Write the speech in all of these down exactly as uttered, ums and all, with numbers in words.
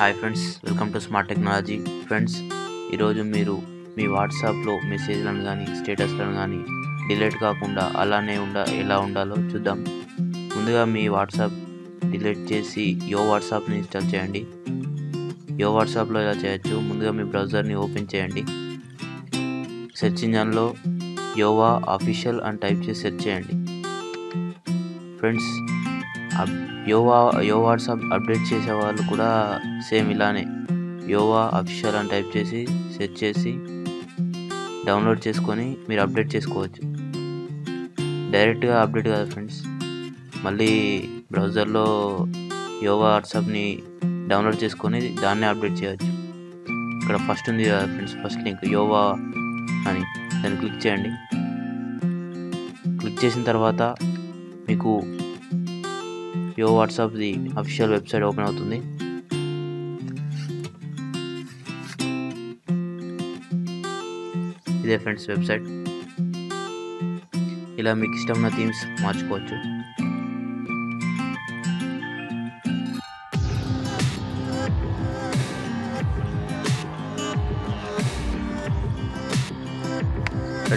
Hi friends, welcome to smart technology. Friends, ఈరోజు మీరు మీ వాట్సాప్లో మెసేజ్లను కానీ స్టేటస్లను కానీ డిలీట్ కాకుండా అలానే ఉండ ఎలా ఉండాలో చూద్దాం. ముందుగా మీ వాట్సాప్ డిలీట్ చేసి యో వాట్సాప్ని ఇన్స్టాల్ చేయండి. యో వాట్సాప్లో ఎలా చేయొచ్చు, ముందుగా మీ బ్రౌజర్ని ఓపెన్ చేయండి. సెర్చ్ ఇంజన్లో యోవా ఆఫీషియల్ అని టైప్ చేసి సెర్చ్ చేయండి. Friends, YoWA Yo WhatsApp update చేసే వాళ్ళు కూడా సేమ్ ఇలానే యోవా అఫీషియల్ అని టైప్ చేసి సెర్చ్ చేసి డౌన్లోడ్ చేసుకొని మీరు అప్డేట్ చేసుకోవచ్చు. డైరెక్ట్గా అప్డేట్ కాదు ఫ్రెండ్స్, మళ్ళీ బ్రౌజర్లో యోవా వాట్సాప్ని డౌన్లోడ్ చేసుకొని దాన్నే అప్డేట్ చేయవచ్చు. ఇక్కడ ఫస్ట్ ఉంది కదా ఫ్రెండ్స్, ఫస్ట్ లింక్ యోవా అని, దాన్ని క్లిక్ చేయండి. క్లిక్ చేసిన తర్వాత మీకు యో వాట్సాప్ది అఫీషియల్ వెబ్సైట్ ఓపెన్ అవుతుంది. ఇదే ఫ్రెండ్స్ వెబ్సైట్. ఇలా మీకు ఇష్టమైన థీమ్స్ మార్చుకోవచ్చు.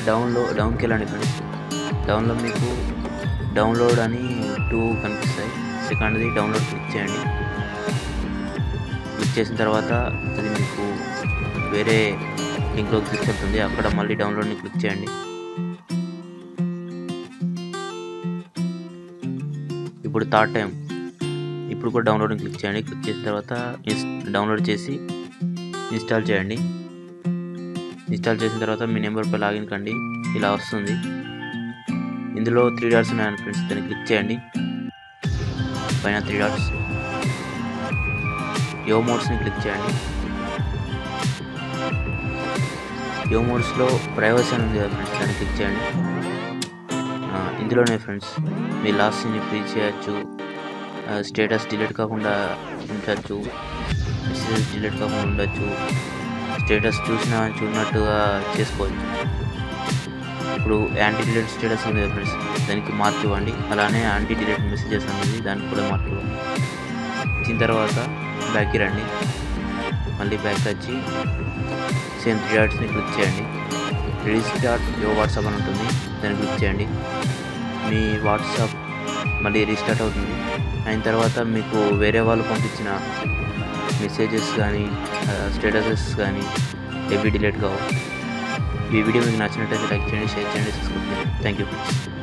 డౌన్లో డౌన్కి వెళ్ళండి ఫ్రెండ్స్. డౌన్లో మీకు డౌన్లోడ్ అని టూ కనిపిస్తాయి. సెకండ్ది డౌన్లోడ్ క్లిక్ చేయండి. క్లిక్ చేసిన తర్వాత అది మీకు వేరే లింక్లోకి తీసుకెళ్తుంది. అక్కడ మళ్ళీ డౌన్లోడ్ని క్లిక్ చేయండి. ఇప్పుడు థర్డ్ టైం ఇప్పుడు కూడా డౌన్లోడ్ని క్లిక్ చేయండి. క్లిక్ చేసిన తర్వాత ఇన్స్ డౌన్లోడ్ చేసి ఇన్స్టాల్ చేయండి. ఇన్స్టాల్ చేసిన తర్వాత మీ నెంబర్పై లాగిన్ కండి. ఇలా వస్తుంది. ఇందులో త్రీ డాట్స్ ఉన్నాయండి ఫ్రెండ్స్, దాన్ని క్లిక్ చేయండి. పైన త్రీ డాట్స్ యో మోడ్స్ని క్లిక్ చేయండి. యో మోడ్స్లో ప్రైవసీ అని ఉంది కదా ఫ్రెండ్స్, దాన్ని క్లిక్ చేయండి. ఇందులోనే ఫ్రెండ్స్ మీ లాస్ట్ని ఫ్రీ చేయొచ్చు, స్టేటస్ డిలీట్ కాకుండా ఉంచవచ్చు, మెసేజ్ డిలీట్ కాకుండా ఉండొచ్చు, స్టేటస్ చూసినా చూడనట్టుగా చేసుకోవచ్చు. ఇప్పుడు యాంటీ డిలీట్ స్టేటస్ ఉంది కదా ఫ్రెండ్స్, దానికి మార్క్ ఇవ్వండి. అలానే యాంటీ డిలీట్ మెసేజెస్ అనేది దానికి కూడా మార్క్ ఇవ్వండి. ఇచ్చిన తర్వాత బ్యాక్కి రండి. మళ్ళీ బ్యాక్ వచ్చి సేమ్ త్రీ డాట్స్ని క్లిక్ చేయండి. రీస్టార్ట్ యో వాట్సాప్ అని ఉంటుంది, దాన్ని క్లిక్ చేయండి. మీ వాట్సాప్ మళ్ళీ రీస్టార్ట్ అవుతుంది. అయిన తర్వాత మీకు వేరే వాళ్ళు పంపించిన మెసేజెస్ కానీ స్టేటసెస్ కానీ ఏవి డిలీట్ కావు. ఈ వీడియో మీకు నచ్చినట్లయితే లైక్ చేయండి, షేర్ చేయండి, సబ్స్క్రైబ్ చేయండి. Thank you friends.